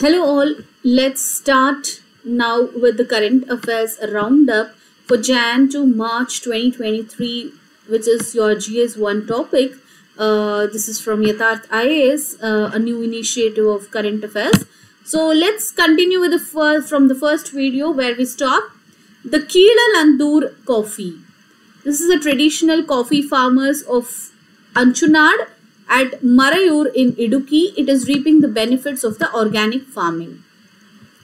Hello all, let's start now with the current affairs roundup for Jan to March 2023, which is your GS1 topic. This is from Yatharth IAS, a new initiative of current affairs. So let's continue with the first video where we stopped. The Keelanadur coffee. This is a traditional coffee farmers of Anchunad at Marayur in Iduki. It is reaping the benefits of the organic farming.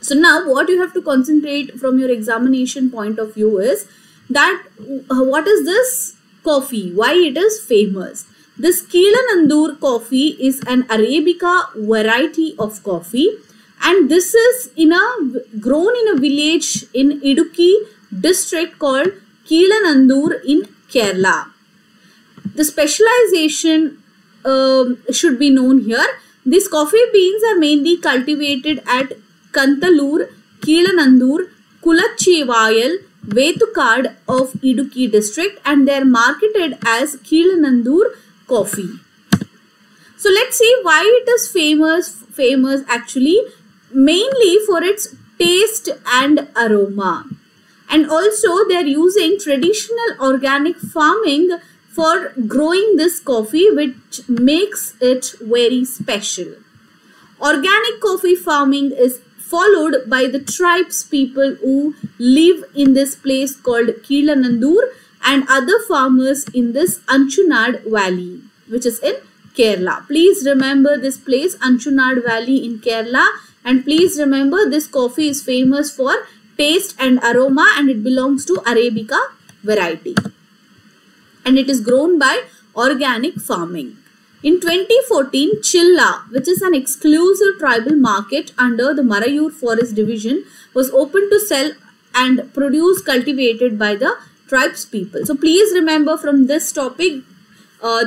So now what you have to concentrate from your examination point of view is that what is this coffee? Why it is famous? This Keelanadur coffee is an Arabica variety of coffee, and this is grown in a village in Iduki district called Keelanadur in Kerala. The specialization should be known here. These coffee beans are mainly cultivated at Kantalur, Keelanadur, Kulachi vayal, Vetukad of Iduki district, and they are marketed as Keelanadur coffee. So let's see why it is famous actually, mainly for its taste and aroma. And also they are using traditional organic farming for growing this coffee, which makes it very special. Organic coffee farming is followed by the tribes people who live in this place called Keelanadur and other farmers in this Anchunad Valley, which is in Kerala. Please remember this place, Anchunad Valley in Kerala, and please remember this coffee is famous for taste and aroma, and it belongs to Arabica variety, and it is grown by organic farming. In 2014, Chilla, which is an exclusive tribal market under the Marayur Forest Division, was opened to sell and produce cultivated by the tribes people. So please remember from this topic,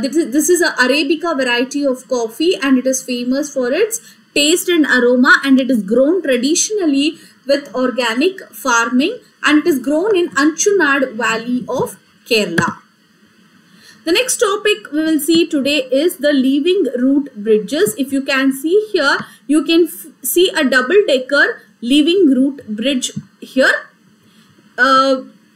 this is an Arabica variety of coffee, and it is famous for its taste and aroma, and it is grown traditionally with organic farming, and it is grown in Anchunad Valley of Kerala. The next topic we will see today is the leaving route bridges. If you can see here, you can see a double-decker leaving route bridge here.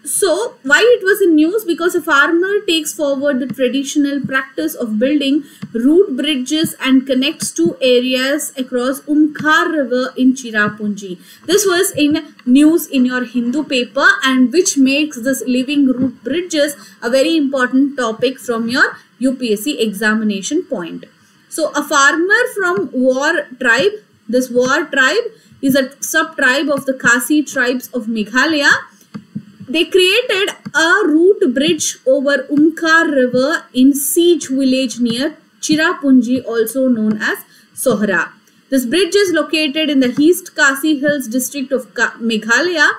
So why it was in news? Because a farmer takes forward the traditional practice of building root bridges and connects two areas across Umkhar river in Cherrapunji. This was in news in your Hindu paper, and which makes this living root bridges a very important topic from your UPSC examination point. So a farmer from War tribe, this War tribe is a sub-tribe of the Khasi tribes of Meghalaya. They created a root bridge over Umkhar river in Siege village near Cherrapunji, also known as Sohra. This bridge is located in the East Khasi Hills district of Meghalaya.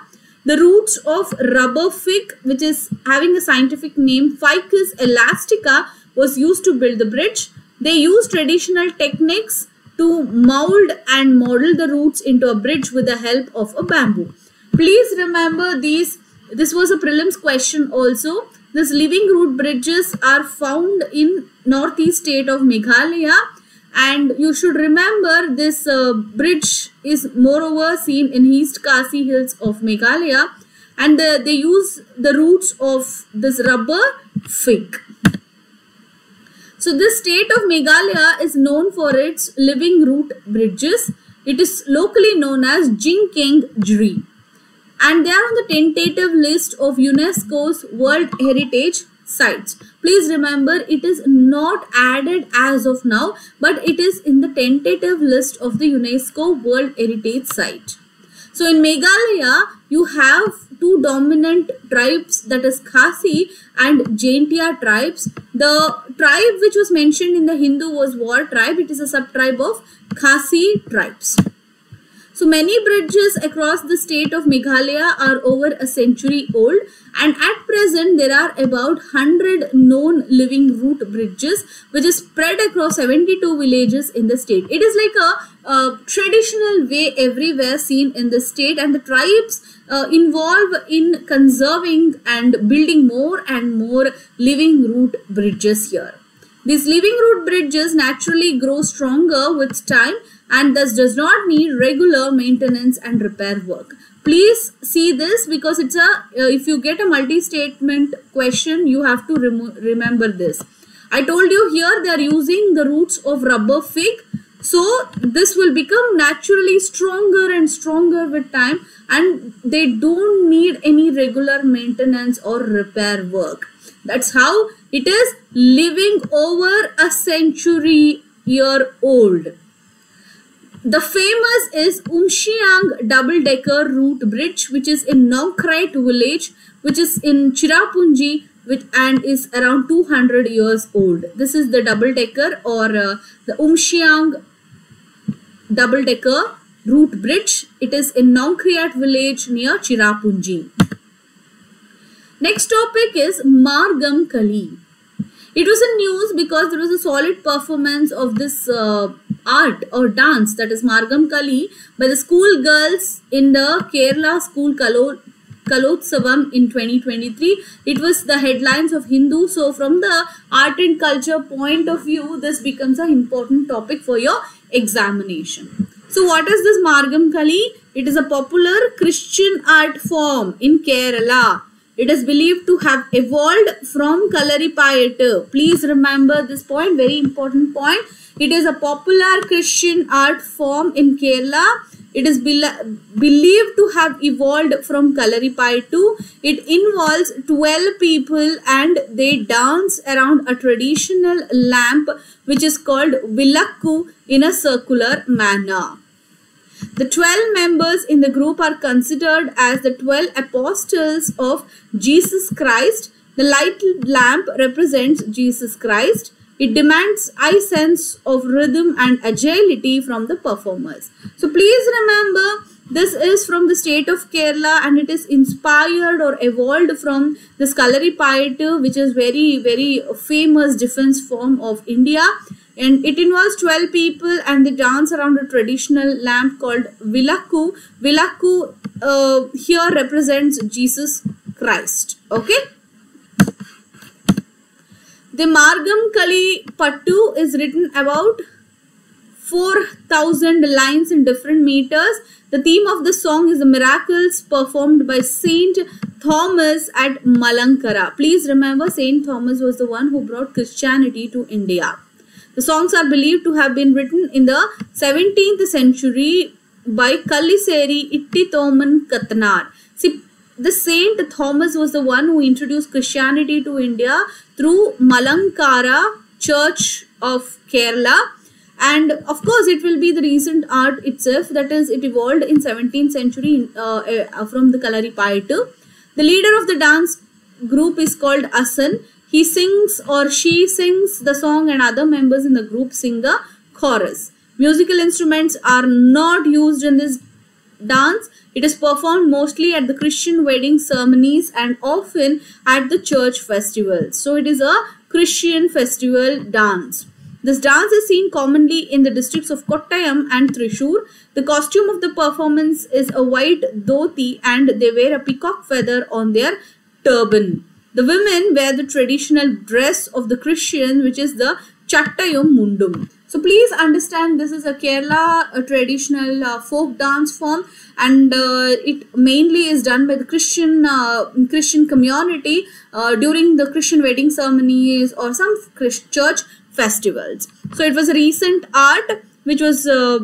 The roots of rubber fig, which is having a scientific name Ficus elastica, was used to build the bridge. They used traditional techniques to mold and model the roots into a bridge with the help of a bamboo. Please remember these. This was a prelims question also. This living root bridges are found in northeast state of Meghalaya, and you should remember this bridge is moreover seen in East Khasi Hills of Meghalaya, and they use the roots of this rubber fig. So this state of Meghalaya is known for its living root bridges. It is locally known as Jingkeng Jri, and they are on the tentative list of UNESCO's World Heritage Sites. Please remember, it is not added as of now, but it is in the tentative list of the UNESCO World Heritage Site. So in Meghalaya, you have two dominant tribes, that is Khasi and Jaintia tribes. The tribe which was mentioned in the Hindu was War tribe. It is a sub-tribe of Khasi tribes. So many bridges across the state of Meghalaya are over a century old, and at present there are about 100 known living root bridges, which is spread across 72 villages in the state. It is like a traditional way everywhere seen in the state, and the tribes involve in conserving and building more and more living root bridges here. These living root bridges naturally grow stronger with time, and thus does not need regular maintenance and repair work. Please see this because it's a if you get a multi-statement question, you have to remember this. I told you here they are using the roots of rubber fig. So this will become naturally stronger and stronger with time, and they don't need any regular maintenance or repair work. That's how it is living over a century year old. The famous is Umshiang double-decker route bridge, which is in Nongkriat village, which is in Cherrapunji, and is around 200 years old. This is the double-decker or the Umshiang double-decker route bridge. It is in Nongkriat village near Cherrapunji. Next topic is Margam Kali. It was in news because there was a solid performance of this art or dance, that is Margam Kali, by the school girls in the Kerala school Kalotsavam in 2023. It was the headlines of Hindu. So from the art and culture point of view, this becomes an important topic for your examination. So what is this Margam Kali? It is a popular Christian art form in Kerala. It is believed to have evolved from Kalaripayattu. Please remember this point, very important point. It is a popular Christian art form in Kerala. It is believed to have evolved from Kalaripayattu. It involves 12 people and they dance around a traditional lamp which is called Vilakku in a circular manner. The 12 members in the group are considered as the 12 apostles of Jesus Christ. The light lamp represents Jesus Christ. It demands high sense of rhythm and agility from the performers. So please remember, this is from the state of Kerala and it is inspired or evolved from the Kalaripayattu, which is very, very famous defense form of India. And it involves 12 people and they dance around a traditional lamp called Vilakku. Vilakku here represents Jesus Christ. Okay. The Margam Kali Pattu is written about 4,000 lines in different meters. The theme of the song is the miracles performed by Saint Thomas at Malankara. Please remember, Saint Thomas was the one who brought Christianity to India. The songs are believed to have been written in the 17th century by Kalliseri Ittithoman Kathanar. See, the Saint Thomas was the one who introduced Christianity to India through Malankara Church of Kerala. And of course, it will be the recent art itself. That is, it evolved in 17th century from the Kalaripayattu. The leader of the dance group is called Asan. He sings or she sings the song and other members in the group sing the chorus. Musical instruments are not used in this dance. It is performed mostly at the Christian wedding ceremonies and often at the church festivals. So it is a Christian festival dance. This dance is seen commonly in the districts of Kottayam and Thrissur. The costume of the performance is a white dhoti and they wear a peacock feather on their turban. The women wear the traditional dress of the Christian, which is the Chattayum Mundum. So please understand, this is a Kerala traditional folk dance form, and it mainly is done by the Christian community during the Christian wedding ceremonies or some church festivals. So it was a recent art which will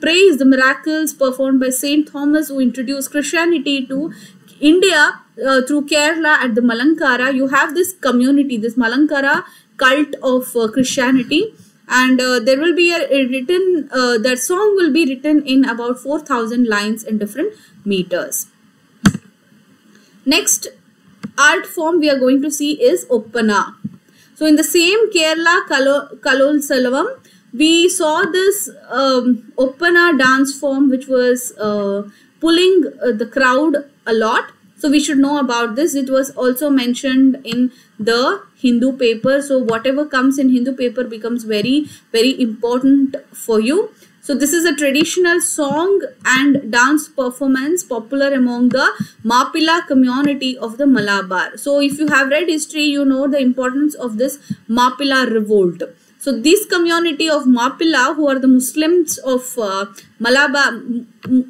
praise the miracles performed by Saint Thomas, who introduced Christianity to India through Kerala at the Malankara. You have this community, this Malankara cult of Christianity, and there will be a written, that song will be written in about 4,000 lines in different meters. Next art form we are going to see is Oppana. So in the same Kerala Kalolsalam, we saw this Oppana dance form which was pulling the crowd a lot. So we should know about this. It was also mentioned in the Hindu paper. So whatever comes in Hindu paper becomes very, very important for you. So this is a traditional song and dance performance popular among the Mappila community of the Malabar. So if you have read history, you know the importance of this Mappila revolt. So this community of Mappila, who are the Muslims of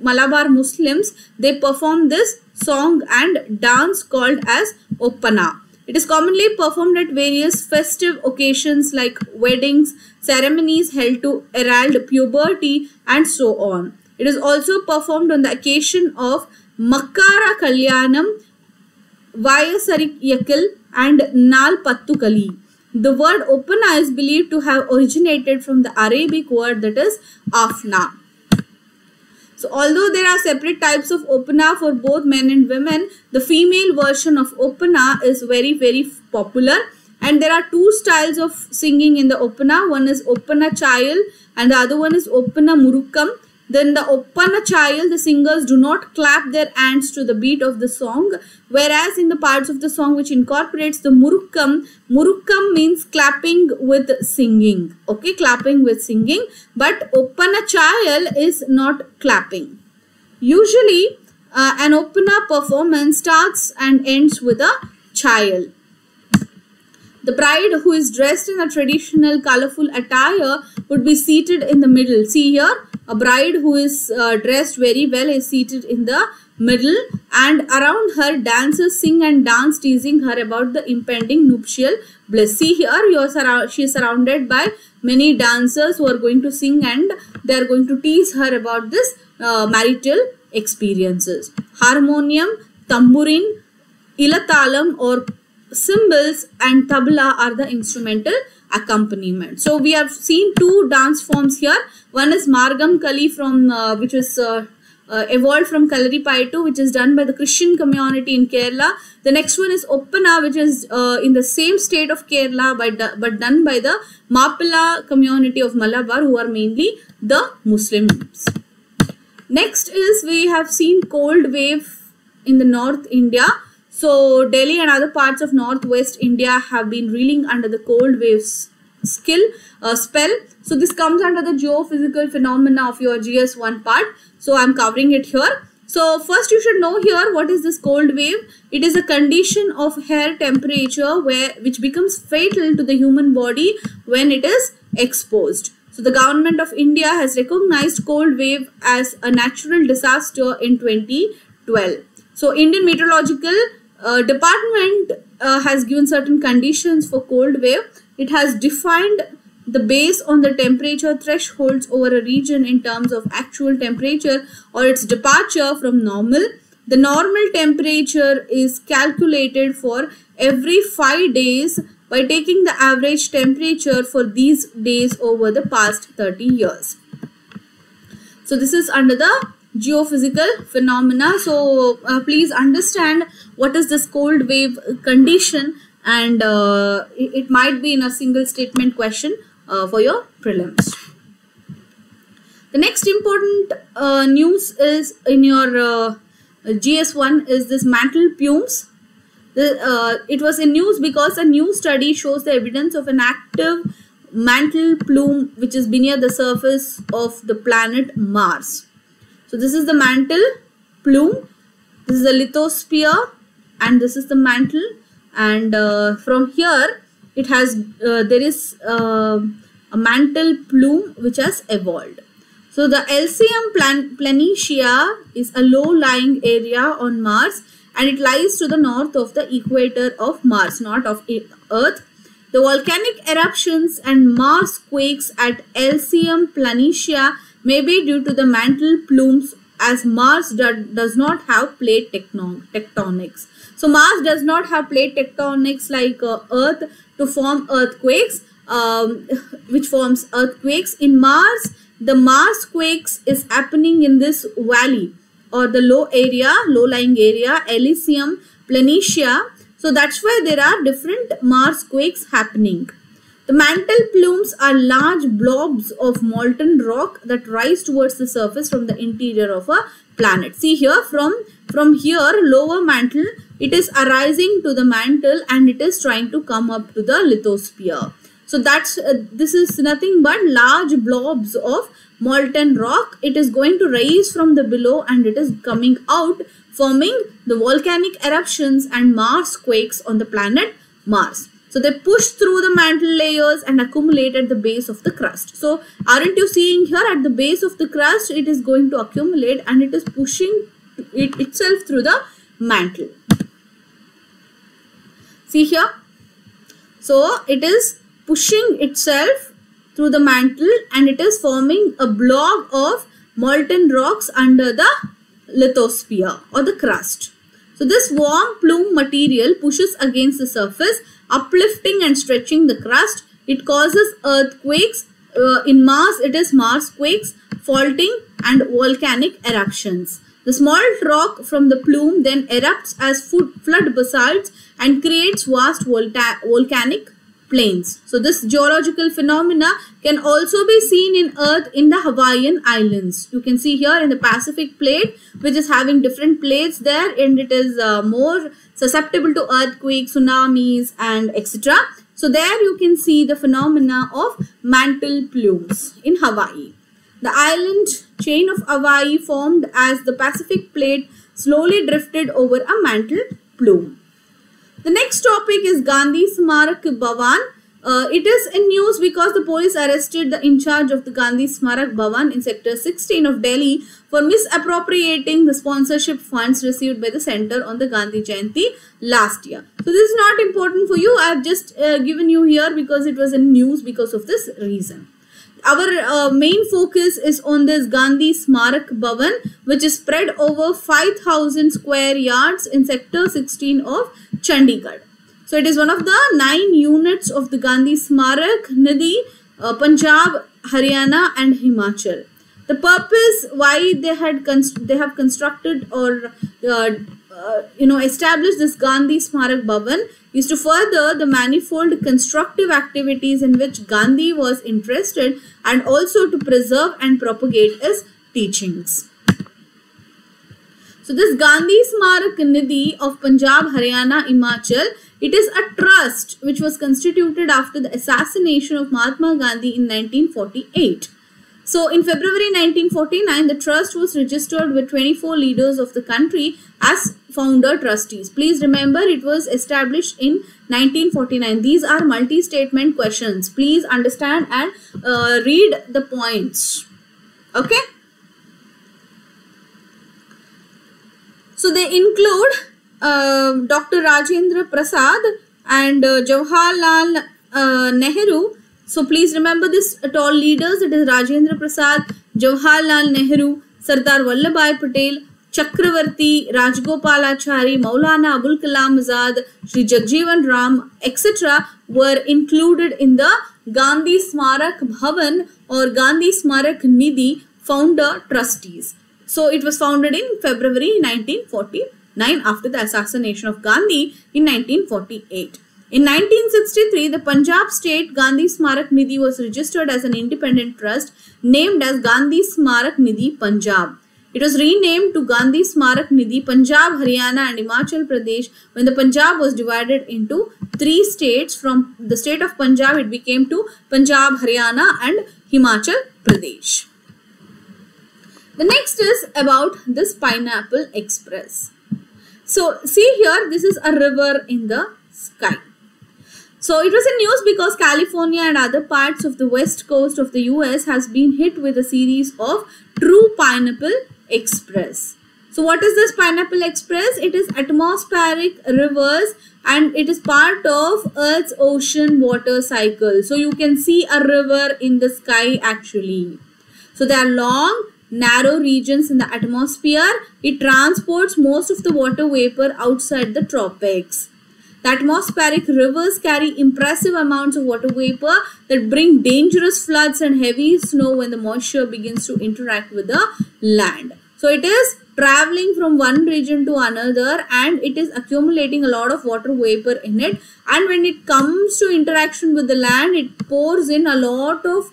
Malabar Muslims, they perform this song and dance called as Oppana. It is commonly performed at various festive occasions like weddings, ceremonies held to herald puberty, and so on. It is also performed on the occasion of Makkara Kalyanam, Vayasarik Yakil, and Nal Pattu Kali. The word Oppana is believed to have originated from the Arabic word that is Afna. So although there are separate types of Oppana for both men and women, the female version of Oppana is very, very popular. And there are two styles of singing in the Oppana. One is Oppana Chayal and the other one is Oppana Murukkam. Then the Oppana Chayal, the singers do not clap their hands to the beat of the song, whereas in the parts of the song which incorporates the Murukkam, Murukkam means clapping with singing, okay, clapping with singing, but Oppana Chayal is not clapping. Usually, an Oppana performance starts and ends with a Chayal. The bride, who is dressed in a traditional colorful attire, would be seated in the middle. See here, a bride who is dressed very well is seated in the middle, and around her dancers sing and dance, teasing her about the impending nuptial bliss. See here, she is surrounded by many dancers who are going to sing and they are going to tease her about this marital experiences. Harmonium, tambourine, ilatalam or cymbals and tabla are the instrumental accompaniment. So we have seen two dance forms here. One is Margam Kali, from which is evolved from Kalaripayattu, which is done by the Christian community in Kerala. The next one is Oppana, which is in the same state of Kerala but done by the Mappila community of Malabar, who are mainly the Muslims. Next is, we have seen cold wave in the North India. So Delhi and other parts of northwest India have been reeling under the cold waves spell. So this comes under the geophysical phenomena of your GS1 part. So I'm covering it here. So first you should know here what is this cold wave. It is a condition of air temperature which becomes fatal to the human body when it is exposed. So the government of India has recognized cold wave as a natural disaster in 2012. So Indian Meteorological Department has given certain conditions for cold wave. It has defined the base on the temperature thresholds over a region in terms of actual temperature or its departure from normal. The normal temperature is calculated for every 5 days by taking the average temperature for these days over the past 30 years. So this is under the geophysical phenomena. So please understand what is this cold wave condition, and it might be in a single statement question for your prelims. The next important news is in your GS1 is this mantle plumes. It was in news because a new study shows the evidence of an active mantle plume which is near the surface of the planet Mars. So this is the mantle plume, this is the lithosphere, and this is the mantle, and from here it has a mantle plume which has evolved. So the Elysium Planitia is a low-lying area on Mars, and it lies to the north of the equator of Mars, not of Earth. The volcanic eruptions and Mars quakes at Elysium Planitia may be due to the mantle plumes, as Mars does not have plate tectonics. So Mars does not have plate tectonics like Earth to form earthquakes, which forms earthquakes. In Mars, the Mars quakes is happening in this valley or the low-lying area, Elysium Planitia. So that's why there are different Mars quakes happening. The mantle plumes are large blobs of molten rock that rise towards the surface from the interior of a planet. See here, from here, lower mantle, it is arising to the mantle and it is trying to come up to the lithosphere. So that's this is nothing but large blobs of molten rock. It is going to rise from the below and it is coming out, forming the volcanic eruptions and Mars quakes on the planet Mars. So they pushed through the mantle layers and accumulate at the base of the crust. So aren't you seeing here at the base of the crust, it is going to accumulate and it is pushing it itself through the mantle. See here. So it is pushing itself through the mantle and it is forming a block of molten rocks under the lithosphere or the crust. So this warm plume material pushes against the surface, uplifting and stretching the crust. It causes earthquakes. In Mars, it is Mars quakes, faulting and volcanic eruptions. The small rock from the plume then erupts as flood basalts and creates vast volcanic plains. So this geological phenomena can also be seen in Earth in the Hawaiian Islands. You can see here in the Pacific Plate, which is having different plates there, and it is more susceptible to earthquakes, tsunamis and etc. So there you can see the phenomena of mantle plumes in Hawaii. The island chain of Hawaii formed as the Pacific Plate slowly drifted over a mantle plume. The next topic is Gandhi Smarak Bhavan. It is in news because the police arrested the in charge of the Gandhi Smarak Bhavan in Sector 16 of Delhi for misappropriating the sponsorship funds received by the centre on the Gandhi Jayanti last year. So this is not important for you. I have just given you here because it was in news because of this reason. Our main focus is on this Gandhi Smarak Bhavan, which is spread over 5,000 square yards in Sector 16 of Chandigarh. So it is one of the 9 units of the Gandhi Smarak Nidhi, Punjab, Haryana and Himachal. The purpose why they have constructed or established this Gandhi Smarak Bhavan is to further the manifold constructive activities in which Gandhi was interested and also to preserve and propagate his teachings. So this Gandhi Smarak Nidhi of Punjab, Haryana, Himachal, it is a trust which was constituted after the assassination of Mahatma Gandhi in 1948. So in February 1949, the trust was registered with 24 leaders of the country as founder trustees. Please remember, it was established in 1949. These are multi-statement questions. Please understand and read the points. Okay. So they include Dr. Rajendra Prasad and Jawaharlal Nehru. So please remember this at all leaders. It is Rajendra Prasad, Jawaharlal Nehru, Sardar Vallabhbhai Patel, Chakravarti, Rajgopalachari, Maulana Abul Kalam Azad, Sri Jagjeevan Ram, etc. were included in the Gandhi Smarak Bhavan or Gandhi Smarak Nidhi founder trustees. So it was founded in February 1949 after the assassination of Gandhi in 1948. In 1963, the Punjab State Gandhi Smarak Nidhi was registered as an independent trust named as Gandhi Smarak Nidhi Punjab. It was renamed to Gandhi Smarak Nidhi Punjab, Haryana and Himachal Pradesh when the Punjab was divided into 3 states. From the state of Punjab, it became to Punjab, Haryana and Himachal Pradesh. The next is about this Pineapple Express. So see here, this is a river in the sky. So it was in news because California and other parts of the west coast of the US has been hit with a series of true Pineapple Express. So what is this Pineapple Express? It is atmospheric rivers and it is part of Earth's ocean water cycle. So you can see a river in the sky actually. So they are long, narrow regions in the atmosphere. It transports most of the water vapor outside the tropics. The atmospheric rivers carry impressive amounts of water vapor that bring dangerous floods and heavy snow when the moisture begins to interact with the land. So it is traveling from one region to another and it is accumulating a lot of water vapor in it, and when it comes to interaction with the land, it pours in a lot of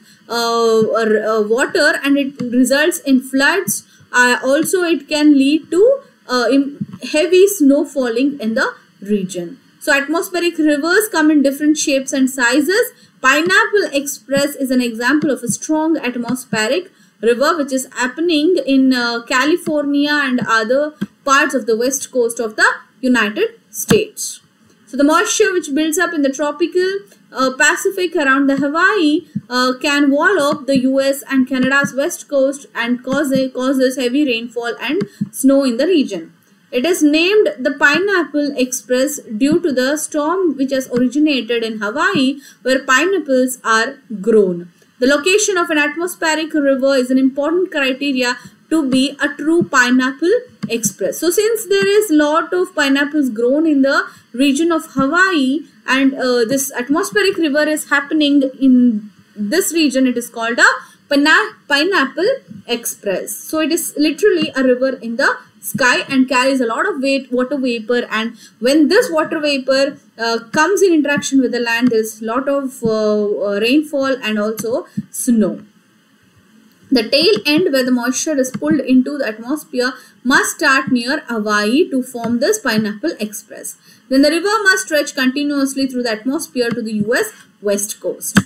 water and it results in floods. Also it can lead to heavy snow falling in the region. So atmospheric rivers come in different shapes and sizes. Pineapple Express is an example of a strong atmospheric river which is happening in California and other parts of the west coast of the United States. So the moisture which builds up in the tropical Pacific around the Hawaii can wall up the US and Canada's west coast and causes heavy rainfall and snow in the region. It is named the Pineapple Express due to the storm which has originated in Hawaii where pineapples are grown. The location of an atmospheric river is an important criteria to be a true pineapple express. So since there is lot of pineapples grown in the region of Hawaii and this atmospheric river is happening in this region, it is called a Pineapple Express. So it is literally a river in the sky and carries a lot of water vapor, and when this water vapor comes in interaction with the land, there is a lot of rainfall and also snow. The tail end where the moisture is pulled into the atmosphere must start near Hawaii to form this Pineapple Express. Then the river must stretch continuously through the atmosphere to the US west coast.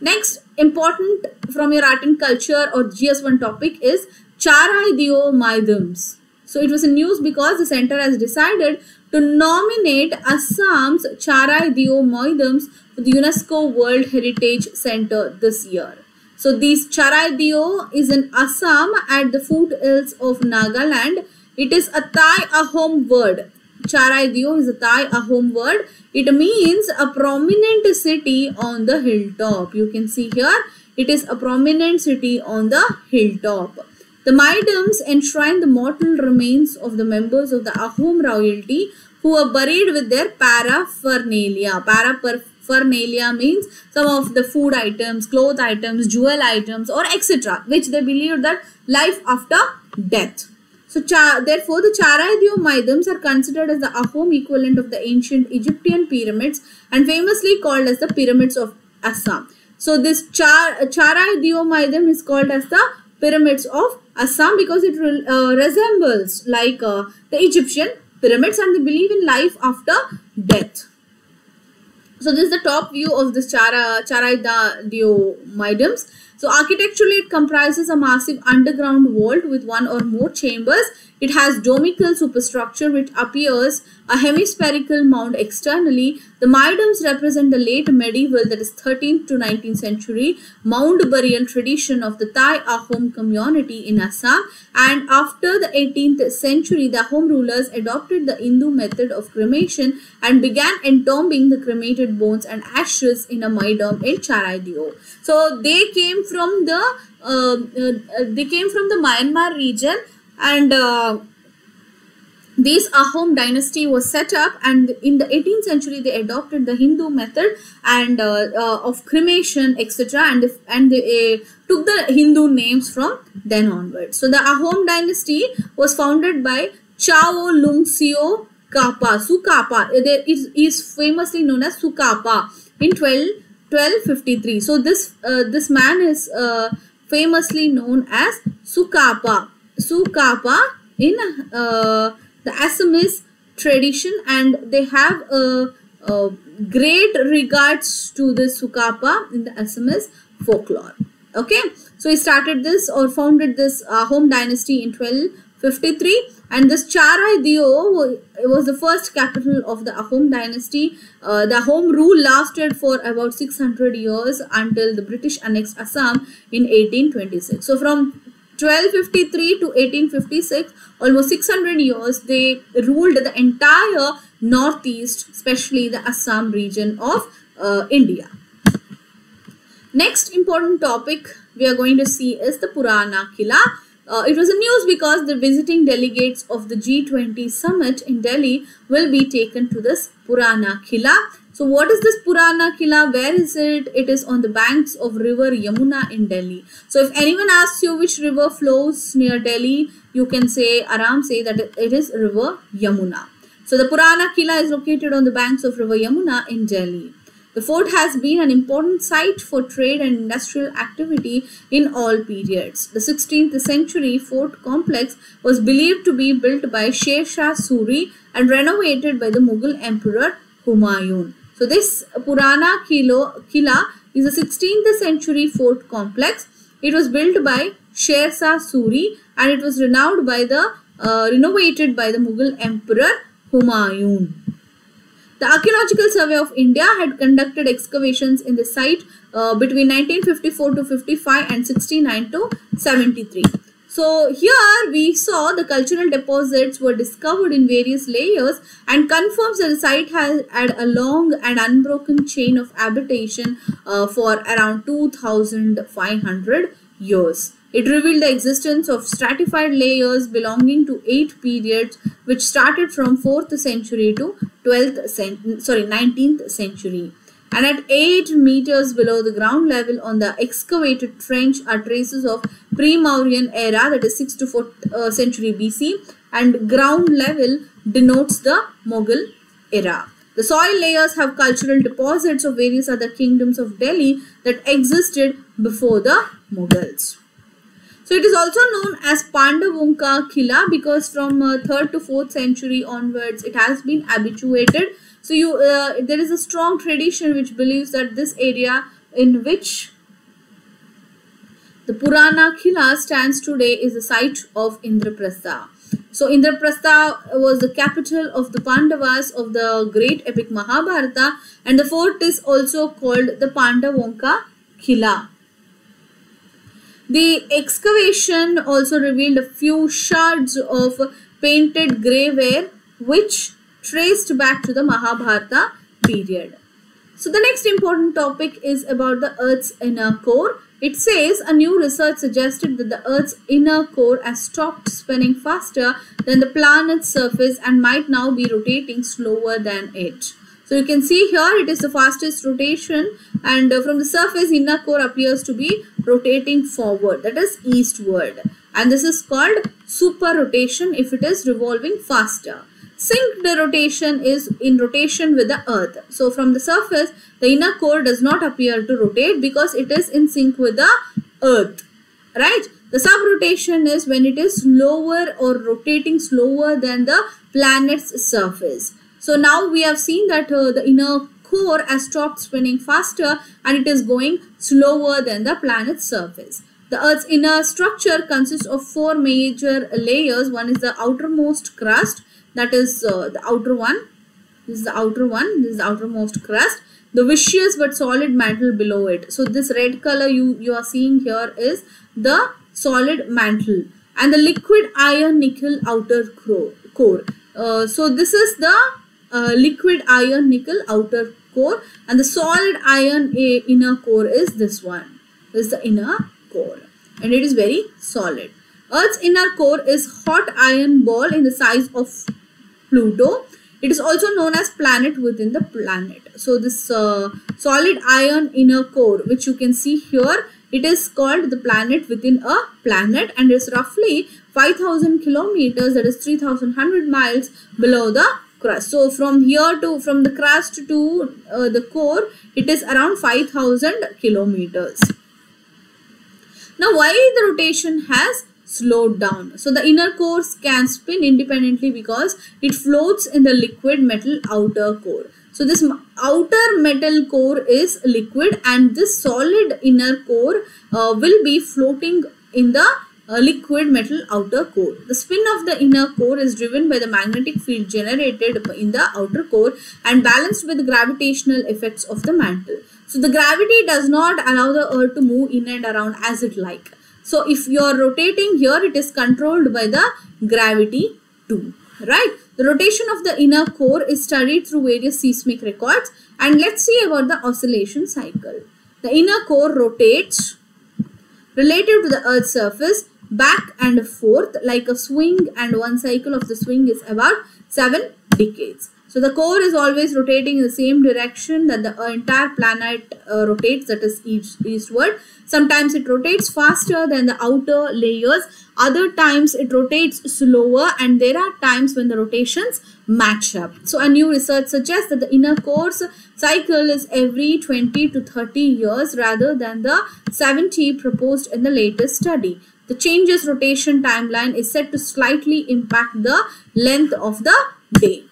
Next important from your art and culture or GS1 topic is Charaideo Maidams. So it was in news because the center has decided to nominate Assam's Charaideo Maidams for the UNESCO World Heritage Center this year. So this Charaideo is in Assam at the foothills of Nagaland. It is a Thai ahom word. Charaideo is a Thai ahom word. It means a prominent city on the hilltop. You can see here it is a prominent city on the hilltop. The Maidams enshrine the mortal remains of the members of the Ahom royalty who are buried with their paraphernalia. Paraphernalia means some of the food items, cloth items, jewel items or etc. which they believe that life after death. So therefore the Charaideo Maidams are considered as the Ahom equivalent of the ancient Egyptian pyramids and famously called as the pyramids of Assam. So this Charaideo Maidam is called as the pyramids of Assam because it resembles like the Egyptian pyramids, and they believe in life after death. So this is the top view of this Charaideo Maidams. So architecturally it comprises a massive underground vault with one or more chambers. It has domical superstructure which appears a hemispherical mound externally. The Maidams represent the late medieval, that is 13th to 19th century, mound burial tradition of the Thai Ahom community in Assam, and after the 18th century the Ahom rulers adopted the Hindu method of cremation and began entombing the cremated bones and ashes in a Maidam in Charaideo. So they came from the Myanmar region, and this Ahom dynasty was set up, and in the 18th century they adopted the Hindu method and of cremation etc, and they took the Hindu names from then onwards. So the Ahom dynasty was founded by Chao Lungseo Kapa, Sukapa. It is famously known as Sukapa in 1253. So this man is famously known as Sukapa in the Assamese tradition, and they have a great regards to the Sukapa in the Assamese folklore. Okay, so he started this or founded this Ahom dynasty in 1253, and this Charaideo was the first capital of the Ahom dynasty. The Ahom rule lasted for about 600 years until the British annexed Assam in 1826. So from 1253 to 1856, almost 600 years, they ruled the entire northeast, especially the Assam region of India. Next important topic we are going to see is the Purana Qila. It was in news because the visiting delegates of the G20 summit in Delhi will be taken to this Purana Qila. So what is this Purana Qila? Where is it? It is on the banks of river Yamuna in Delhi. So if anyone asks you which river flows near Delhi, you can say that it is river Yamuna. So the Purana Qila is located on the banks of river Yamuna in Delhi. The fort has been an important site for trade and industrial activity in all periods. The 16th century fort complex was believed to be built by Sher Shah Suri and renovated by the Mughal Emperor Humayun. So this Purana Qila is a 16th century fort complex. It was built by Sher Shah Suri and it was renovated by the Mughal Emperor Humayun. The Archaeological Survey of India had conducted excavations in the site between 1954 to 55 and 69 to 73. So here we saw the cultural deposits were discovered in various layers and confirms that the site has had a long and unbroken chain of habitation for around 2,500 years. It revealed the existence of stratified layers belonging to 8 periods which started from 4th century to 19th century. And at 8 meters below the ground level on the excavated trench are traces of pre-Mauryan era, that is 6th to 4th century BC, and ground level denotes the Mughal era. The soil layers have cultural deposits of various other kingdoms of Delhi that existed before the Mughals. So it is also known as Pandavunka Kila because from 3rd to 4th century onwards it has been habituated. So there is a strong tradition which believes that this area in which the Purana Qila stands today is the site of Indraprastha. So Indraprastha was the capital of the Pandavas of the great epic Mahabharata, and the fort is also called the Pandavunka Kila. The excavation also revealed a few shards of painted greyware which traced back to the Mahabharata period. So the next important topic is about the Earth's inner core. It says a new research suggested that the Earth's inner core has stopped spinning faster than the planet's surface and might now be rotating slower than it. So you can see here it is the fastest rotation, and from the surface inner core appears to be rotating forward, that is eastward, and this is called super rotation if it is revolving faster. Synced rotation is in rotation with the earth. So from the surface the inner core does not appear to rotate because it is in sync with the earth, right? The subrotation is when it is lower or rotating slower than the planet's surface. So now we have seen that the inner core has stopped spinning faster and it is going slower than the planet's surface. The Earth's inner structure consists of 4 major layers. One is the outermost crust, that is the outer one. This is the outer one. This is the outermost crust. The viscous but solid mantle below it. So this red color you are seeing here is the solid mantle, and the liquid iron nickel outer core. So this is the liquid iron nickel outer core, and the solid iron inner core is this one. This is the inner core, and it is very solid. Earth's inner core is hot iron ball in the size of Pluto. It is also known as planet within the planet. So this solid iron inner core which you can see here, it is called the planet within a planet, and is roughly 5,000 kilometers, that is 3,100 miles below the crust. So from the crust to the core, it is around 5,000 kilometers. Now why the rotation has slowed down? So the inner core can spin independently because it floats in the liquid metal outer core. So this outer metal core is liquid, and this solid inner core will be floating in the liquid metal outer core. The spin of the inner core is driven by the magnetic field generated in the outer core and balanced by the gravitational effects of the mantle. So the gravity does not allow the earth to move in and around as it like. So if you are rotating here, it is controlled by the gravity too, right? The rotation of the inner core is studied through various seismic records, and let's see about the oscillation cycle. The inner core rotates relative to the earth's surface back and forth like a swing, and one cycle of the swing is about 7 decades. So the core is always rotating in the same direction that the entire planet rotates, that is eastward. Sometimes it rotates faster than the outer layers, other times it rotates slower, and there are times when the rotations match up. So a new research suggests that the inner core's cycle is every 20 to 30 years rather than the 70 proposed in the latest study. The change's rotation timeline is said to slightly impact the length of the day.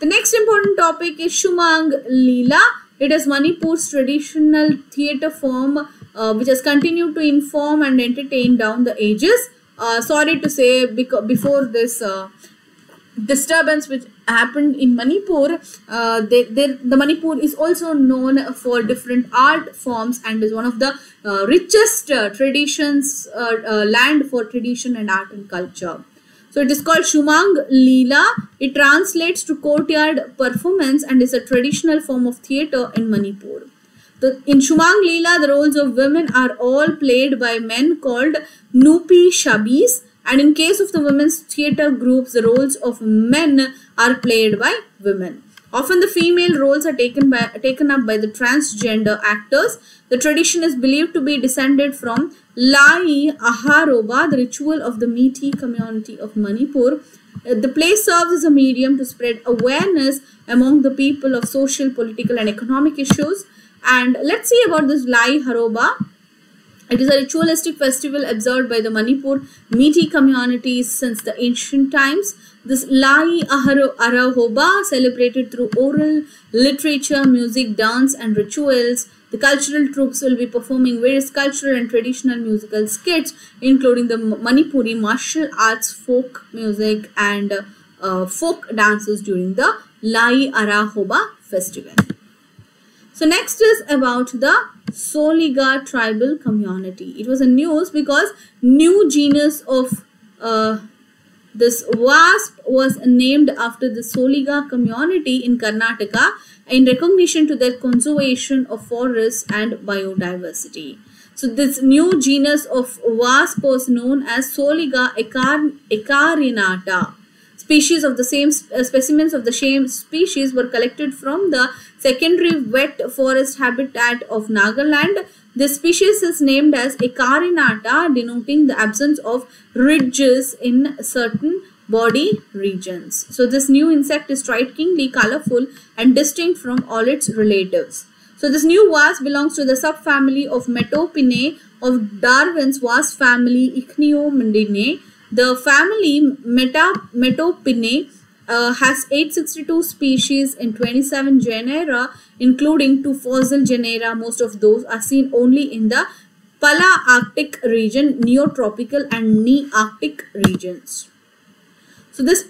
The next important topic is Shumang Leela. It is Manipur's traditional theatre form which has continued to inform and entertain down the ages. Sorry to say, before this disturbance which happened in Manipur, the Manipur is also known for different art forms and is one of the richest traditions land for tradition and art and culture. So it is called Shumang Leela. It translates to courtyard performance and is a traditional form of theatre in Manipur. In Shumang Leela, the roles of women are all played by men called Nupi Shabis, and in case of the women's theatre groups, the roles of men are played by women. Often the female roles are taken up by the transgender actors. The tradition is believed to be descended from Lai Aharoba, the ritual of the Meitei community of Manipur. The play serves as a medium to spread awareness among the people of social, political and economic issues. And let's see about this Lai Haroba. It is a ritualistic festival observed by the Manipur Meitei communities since the ancient times. This Lai Arahoba celebrated through oral, literature, music, dance and rituals. The cultural troupes will be performing various cultural and traditional musical skits, including the Manipuri martial arts, folk music and folk dances during the Lai Arahoba festival. So next is about the Soliga tribal community. It was a news because new genus of this wasp was named after the Soliga community in Karnataka in recognition to their conservation of forests and biodiversity. So this new genus of wasp was known as Soliga ecarinata. Species of the same specimens of the same species were collected from the secondary wet forest habitat of Nagaland. This species is named as Ecarinata, denoting the absence of ridges in certain body regions. So this new insect is strikingly colorful and distinct from all its relatives. So this new wasp belongs to the subfamily of Metopinae of Darwin's wasp family Ichneumidinae. The family Metopinae has 862 species in 27 genera, including 2 fossil genera. Most of those are seen only in the Pala-Arctic region, Neotropical and Nearctic regions. So this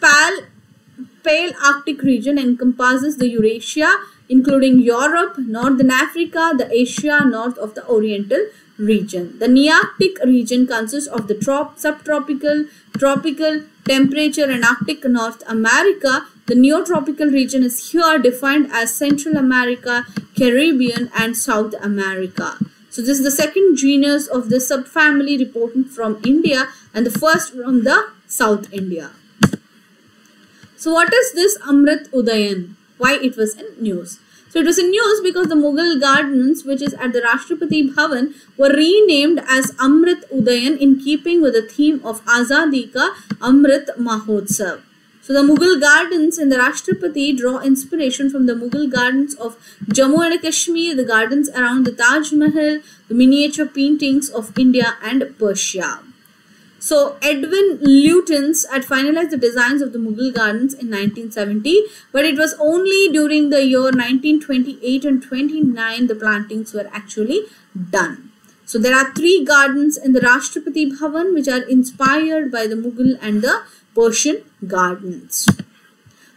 Pale-Arctic region encompasses the Eurasia, including Europe, Northern Africa, the Asia, north of the Oriental region. The Nearctic region consists of the subtropical, tropical, temperature and Arctic North America. The Neotropical region is here defined as Central America, Caribbean and South America. So this is the second genus of the subfamily reporting from India and the first from the South India. So what is this Amrit Udayan? Why it was in news? So it was in news because the Mughal gardens, which is at the Rashtrapati Bhavan, were renamed as Amrit Udayan in keeping with the theme of Azadi Ka Amrit Mahotsav. So the Mughal gardens in the Rashtrapati draw inspiration from the Mughal gardens of Jammu and Kashmir, the gardens around the Taj Mahal, the miniature paintings of India and Persia. So Edwin Lutyens had finalized the designs of the Mughal gardens in 1970, but it was only during the year 1928 and 29 the plantings were actually done. So there are 3 gardens in the Rashtrapati Bhavan which are inspired by the Mughal and the Persian gardens.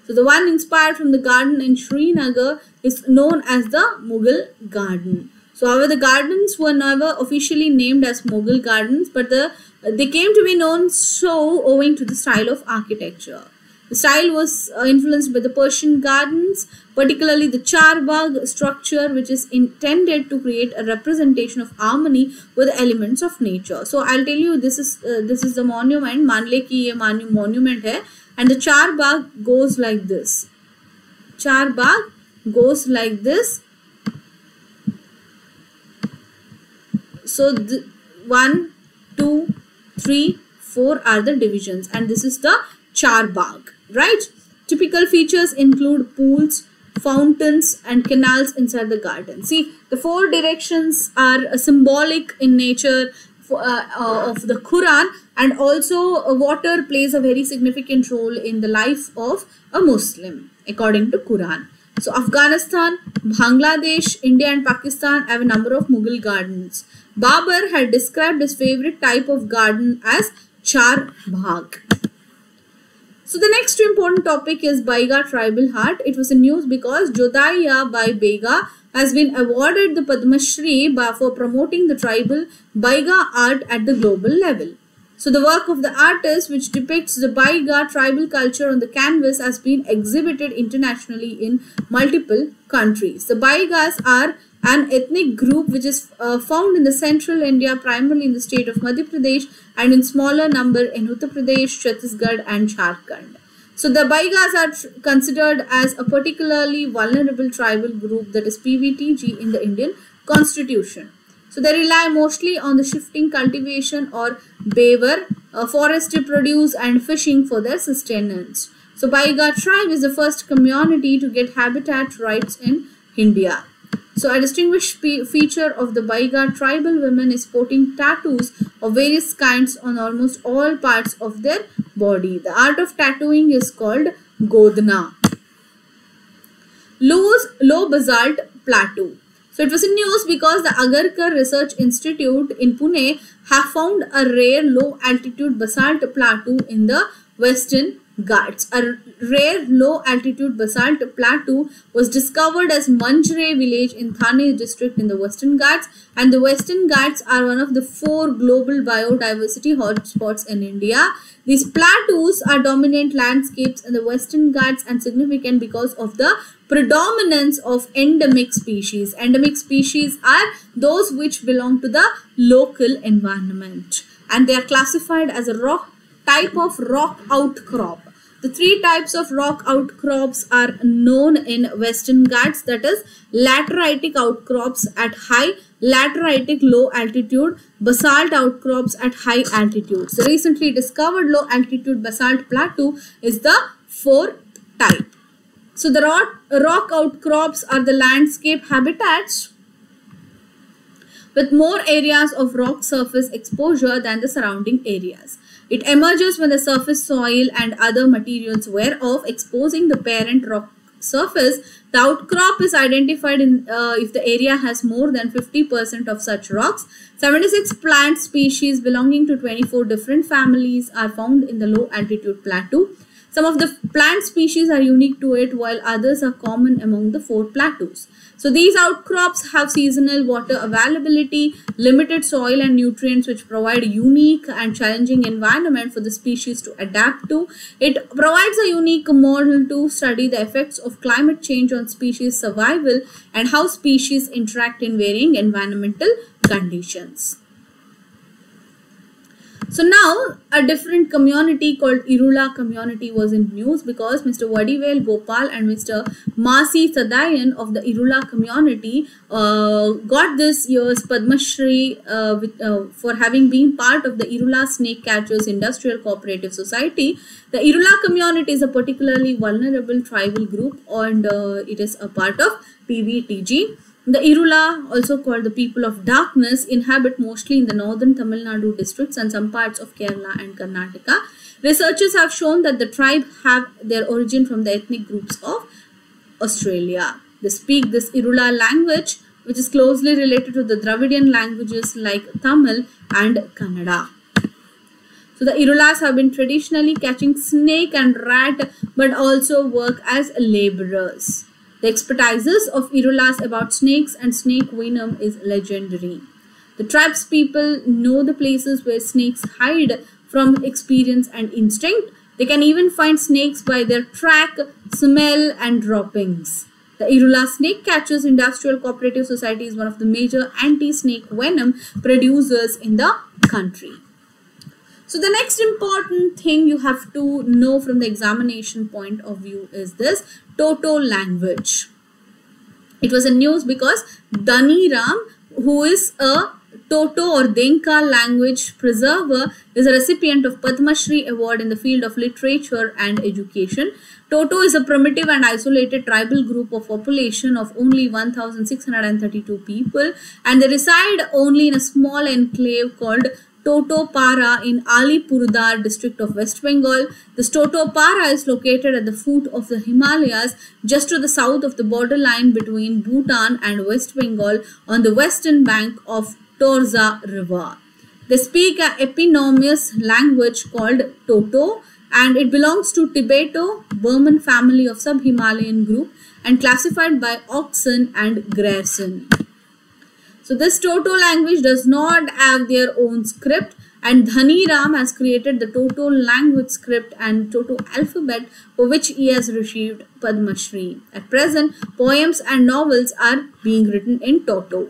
So the one inspired from the garden in Srinagar is known as the Mughal garden. So however, the gardens were never officially named as Mughal gardens, but they came to be known so owing to the style of architecture. The style was influenced by the Persian gardens, particularly the Charbagh structure, which is intended to create a representation of harmony with elements of nature. So I'll tell you, this is the monument. Man le ki ye monument hai, and the Charbagh goes like this. Charbagh goes like this. So 1, 2, 3, 4 are the divisions, and this is the Charbagh, right? Typical features include pools, fountains and canals inside the garden. See, the 4 directions are symbolic in nature of the Quran, and also water plays a very significant role in the life of a Muslim according to Quran. So Afghanistan, Bangladesh, India and Pakistan have a number of Mughal gardens. Babur had described his favorite type of garden as Charbagh. So the next important topic is Baiga tribal heart. It was in news because Jodhaiya by Baiga has been awarded the Padma Shri for promoting the tribal Baiga art at the global level. So the work of the artist, which depicts the Baiga tribal culture on the canvas, has been exhibited internationally in multiple countries. The Baigas are an ethnic group which is found in the central India, primarily in the state of Madhya Pradesh, and in smaller number in Uttar Pradesh, Chhattisgarh and Jharkhand. So the Baigas are considered as a particularly vulnerable tribal group, that is PVTG, in the Indian constitution. So they rely mostly on the shifting cultivation or beaver, forestry produce and fishing for their sustenance. So Baiga tribe is the first community to get habitat rights in India. So a distinguished feature of the Baiga tribal women is sporting tattoos of various kinds on almost all parts of their body. The art of tattooing is called Godna. Low basalt plateau. So it was in news because the Agarkar Research Institute in Pune have found a rare low altitude basalt plateau in the Western Ghats. A rare low altitude basalt plateau was discovered as Manjre village in Thane district in the Western Ghats, and the Western Ghats are one of the 4 global biodiversity hotspots in India. These plateaus are dominant landscapes in the Western Ghats and significant because of the predominance of endemic species. Endemic species are those which belong to the local environment, and they are classified as a type of rock outcrop. The 3 types of rock outcrops are known in Western Ghats, that is lateritic outcrops at high, lateritic low altitude, basalt outcrops at high altitude. So recently discovered low altitude basalt plateau is the 4th type. So the rock outcrops are the landscape habitats with more areas of rock surface exposure than the surrounding areas. It emerges when the surface soil and other materials wear off, exposing the parent rock surface. The outcrop is identified if the area has more than 50% of such rocks. 76 plant species belonging to 24 different families are found in the low altitude plateau. Some of the plant species are unique to it, while others are common among the 4 plateaus. So these outcrops have seasonal water availability, limited soil and nutrients, which provide a unique and challenging environment for the species to adapt to. It provides a unique model to study the effects of climate change on species survival and how species interact in varying environmental conditions. So now a different community called Irula community was in news because Mr. Vadivel Gopal and Mr. Masi Sadayan of the Irula community got this year's Padma Shri for having been part of the Irula Snake Catchers Industrial Cooperative Society. The Irula community is a particularly vulnerable tribal group, and it is a part of PVTG. The Irula, also called the people of darkness, inhabit mostly in the northern Tamil Nadu districts and some parts of Kerala and Karnataka. Researchers have shown that the tribe have their origin from the ethnic groups of Australia. They speak this Irula language, which is closely related to the Dravidian languages like Tamil and Kannada. So the Irulas have been traditionally catching snake and rat, but also work as laborers. The expertise of Irulas about snakes and snake venom is legendary. The tribe's people know the places where snakes hide from experience and instinct. They can even find snakes by their track, smell and droppings. The Irula Snake Catchers Industrial Cooperative Society is one of the major anti-snake venom producers in the country. So the next important thing you have to know from the examination point of view is this Toto language. It was in news because Dhaniram, who is a Toto or Denka language preserver, is a recipient of Padma Shri award in the field of literature and education. Toto is a primitive and isolated tribal group of population of only 1,632 people, and they reside only in a small enclave called Totopara in Alipurduar district of West Bengal. This Totopara is located at the foot of the Himalayas, just to the south of the borderline between Bhutan and West Bengal, on the western bank of Torza River. They speak an eponymous language called Toto. and it belongs to Tibeto-Burman family of sub-Himalayan group and classified by Oxon and Grierson. So this Toto language does not have their own script, and Dhani Ram has created the Toto language script and Toto alphabet, for which he has received Padma Shri. At present, poems and novels are being written in Toto.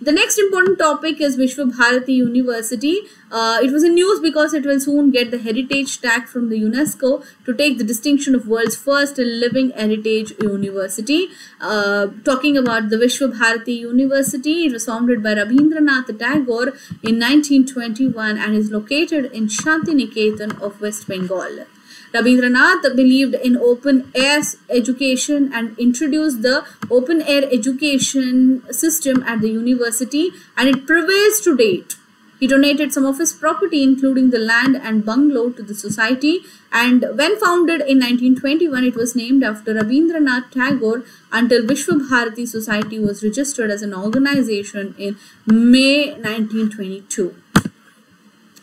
The next important topic is Vishwabharati University. It was in news because it will soon get the heritage tag from the UNESCO to take the distinction of world's first living heritage university. Talking about the Vishwabharati University, it was founded by Rabindranath Tagore in 1921 and is located in Shantiniketan of West Bengal. Rabindranath believed in open-air education and introduced the open-air education system at the university, and it prevails to date. He donated some of his property, including the land and bungalow, to the society, and when founded in 1921, it was named after Rabindranath Tagore until Vishwabharati Society was registered as an organization in May 1922.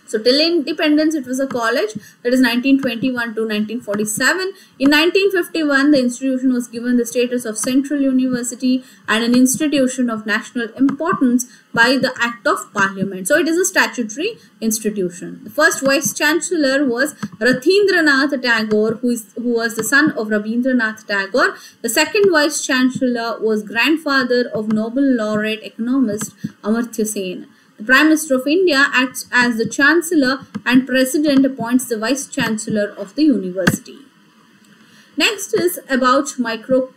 So till independence, it was a college, that is 1921 to 1947. In 1951, the institution was given the status of Central University and an institution of national importance by the Act of Parliament. So it is a statutory institution. The first Vice-Chancellor was Rathindranath Tagore, who was the son of Rabindranath Tagore. The second Vice-Chancellor was grandfather of Nobel laureate economist Amartya Sen. The Prime Minister of India acts as the Chancellor, and President appoints the Vice-Chancellor of the University. Next is about microquake.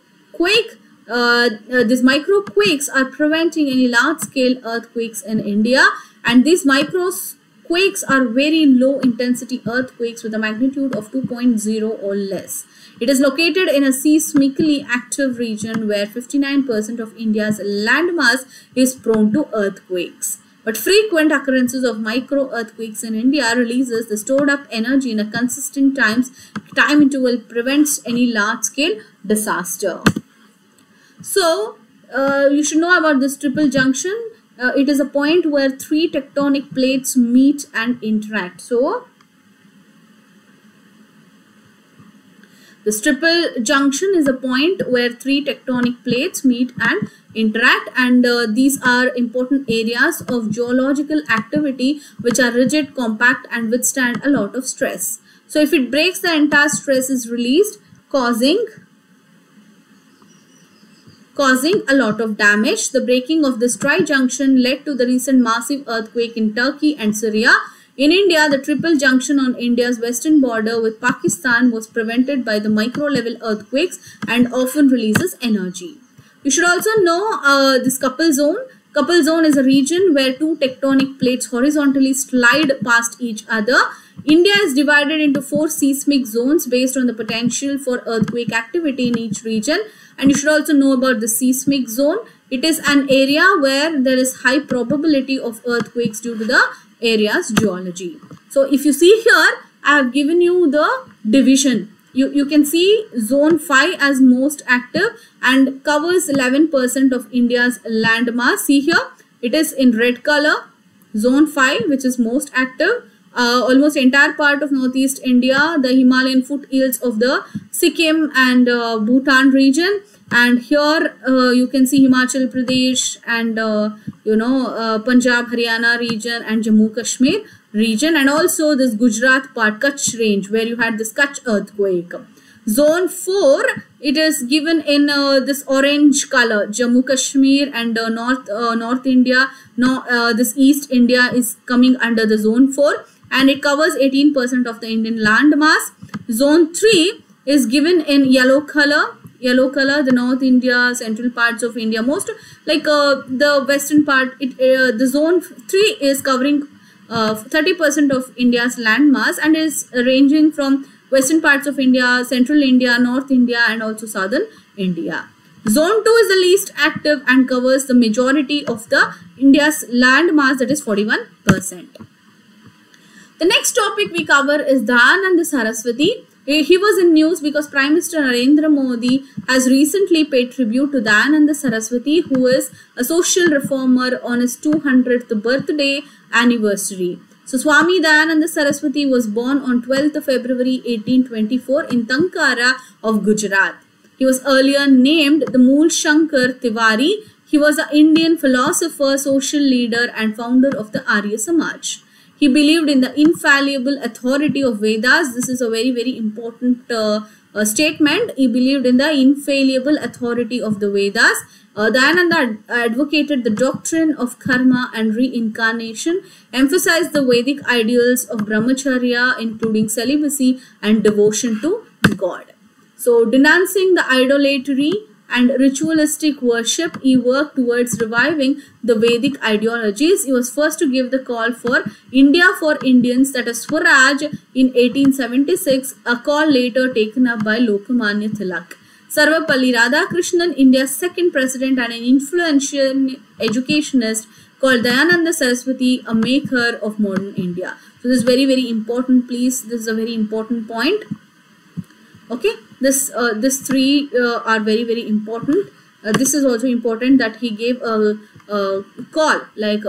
These microquakes are preventing any large-scale earthquakes in India, and these microquakes are very low-intensity earthquakes with a magnitude of 2.0 or less. It is located in a seismically active region where 59% of India's landmass is prone to earthquakes. But frequent occurrences of micro-earthquakes in India releases the stored-up energy in a consistent time interval, prevents any large-scale disaster. So, you should know about this triple junction. It is a point where three tectonic plates meet and interact. So, this triple junction is a point where three tectonic plates meet and interact, and these are important areas of geological activity which are rigid, compact and withstand a lot of stress. So if it breaks, the entire stress is released, causing a lot of damage. The breaking of this tri-junction led to the recent massive earthquake in Turkey and Syria. In India, the triple junction on India's western border with Pakistan was prevented by the micro-level earthquakes and often releases energy. You should also know this couple zone. Couple zone is a region where two tectonic plates horizontally slide past each other. India is divided into four seismic zones based on the potential for earthquake activity in each region. And you should also know about the seismic zone. It is an area where there is high probability of earthquakes due to the area's geology. So if you see here, I have given you the division. You can see zone 5 as most active and covers 11% of India's landmass. See here, it is in red color, zone 5, which is most active. Almost entire part of northeast India, the Himalayan foothills of the Sikkim and Bhutan region. And here you can see Himachal Pradesh and Punjab, Haryana region and Jammu Kashmir region, and also this Gujarat part, Kutch range, where you had this Kutch earthquake. Zone 4, it is given in this orange color, Jammu Kashmir and North India. Now this East India is coming under the zone 4, and it covers 18% of the Indian landmass. Zone 3 is given in yellow color. Yellow color, the North India, central parts of India, most like the western part. The zone 3 is covering 30% of India's landmass and is ranging from western parts of India, central India, North India and also southern India. Zone 2 is the least active and covers the majority of the India's landmass, that is 41%. The next topic we cover is Dayanand Saraswati. He was in news because Prime Minister Narendra Modi has recently paid tribute to Dayanand Saraswati, who is a social reformer, on his 200th birthday anniversary. So Swami Dayananda Saraswati was born on 12th of February 1824 in Tankara of Gujarat. He was earlier named the Mool Shankar Tiwari. He was an Indian philosopher, social leader and founder of the Arya Samaj. He believed in the infallible authority of Vedas. This is a very important statement. He believed in the infallible authority of the Vedas. Dayananda advocated the doctrine of karma and reincarnation, emphasized the Vedic ideals of brahmacharya, including celibacy and devotion to God. So, denouncing the idolatry and ritualistic worship, he worked towards reviving the Vedic ideologies. He was first to give the call for India for Indians, that is Swaraj, in 1876, a call later taken up by Lokamanya Tilak. Sarvapalli Radhakrishnan, India's second president and an influential educationist, called Dayananda Saraswati a maker of modern India. So this is very important, please. This is a very important point. Okay, this three are very important. This is also important that he gave a call, like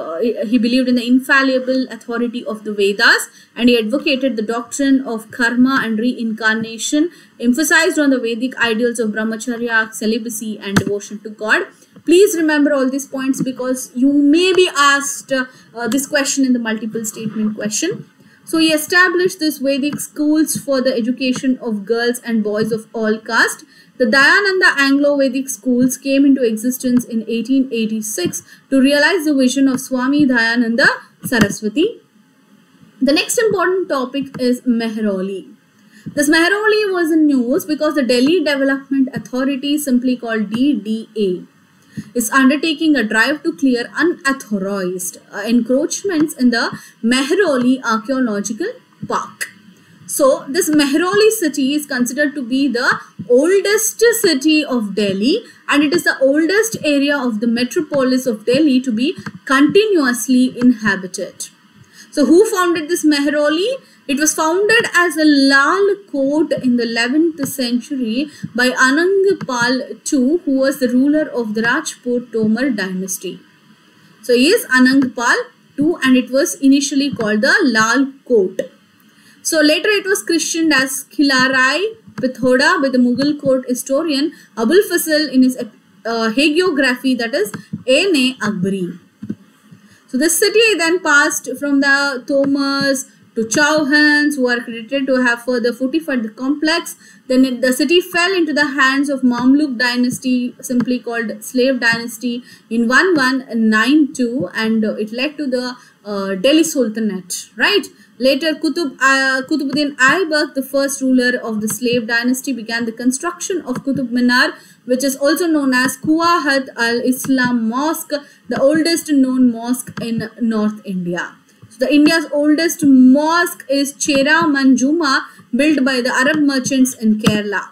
he believed in the infallible authority of the Vedas and he advocated the doctrine of karma and reincarnation, emphasized on the Vedic ideals of brahmacharya, celibacy and devotion to God. Please remember all these points because you may be asked this question in the multiple statement question. So he established these Vedic schools for the education of girls and boys of all castes. The Dayananda Anglo-Vedic schools came into existence in 1886 to realize the vision of Swami Dayananda Saraswati. The next important topic is Meheroli. This Meheroli was in news because the Delhi Development Authority, simply called DDA, is undertaking a drive to clear unauthorized encroachments in the Meheroli Archaeological Park. So, this Meheroli city is considered to be the oldest city of Delhi and it is the oldest area of the metropolis of Delhi to be continuously inhabited. So, who founded this Meheroli? It was founded as a Lal court in the 11th century by Anangpal II, who was the ruler of the Rajput Tomar dynasty. So, he is Anangpal II and it was initially called the Lal court. So, later it was christened as Khilarai Pithoda by the Mughal court historian Abul Fazl in his hagiography, that is Ain-e Akbari. So, this city then passed from the Tomars to Chauhans, who are credited to have further fortified the complex. Then the city fell into the hands of Mamluk dynasty, simply called slave dynasty, in 1192 and it led to the Delhi Sultanate, right? Later, Kutubuddin Aibak, the first ruler of the slave dynasty, began the construction of Qutub Minar, which is also known as Quwahat al-Islam Mosque, the oldest known mosque in North India. So, the India's oldest mosque is Cherrapunji, built by the Arab merchants in Kerala.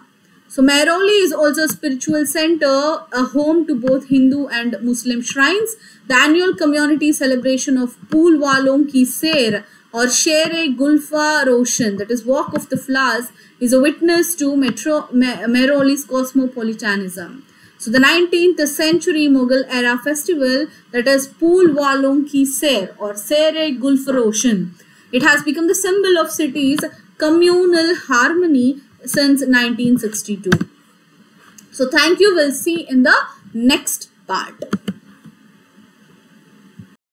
So, Meheroli is also a spiritual center, a home to both Hindu and Muslim shrines. The annual community celebration of Phool Walon Ki Sair, or Sher-e-Gulfa Roshan, that is Walk of the Flowers, is a witness to Meheroli's cosmopolitanism. So, the 19th century Mughal era festival, that is Phool Walon Ki Sair, or Sher-e-Gulfa Roshan, it has become the symbol of cities' communal harmony since 1962. So, thank you. We'll see in the next part.